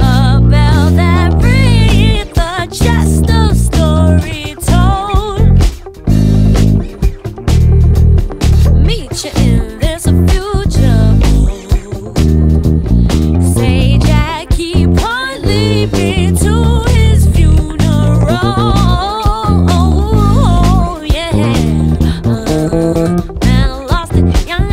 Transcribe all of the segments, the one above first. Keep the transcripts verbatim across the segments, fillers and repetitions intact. About that pretty thought, just a story told. Meet you in this future bowl. Say Jack, keep on leaping to his funeral. Oh, yeah. Uh, man, lost it young.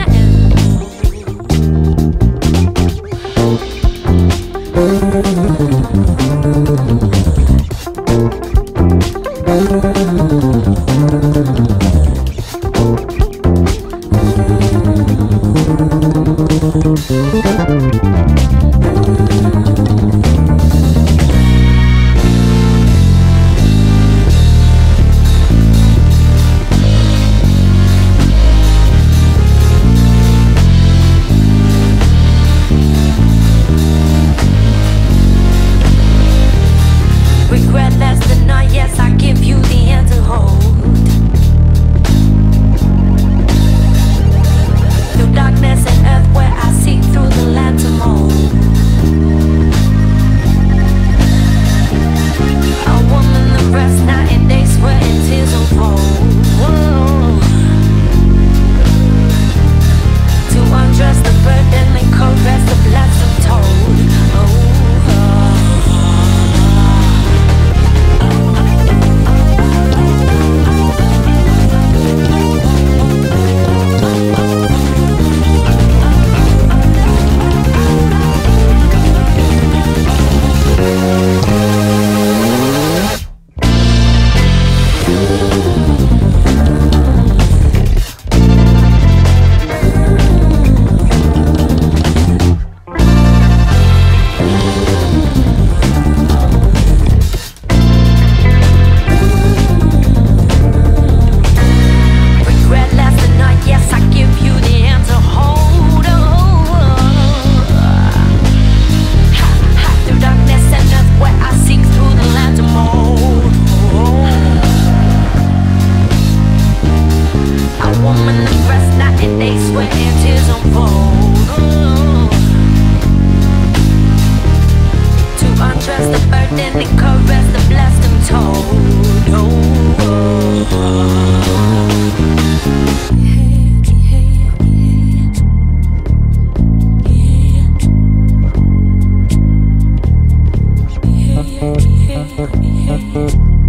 Thank you.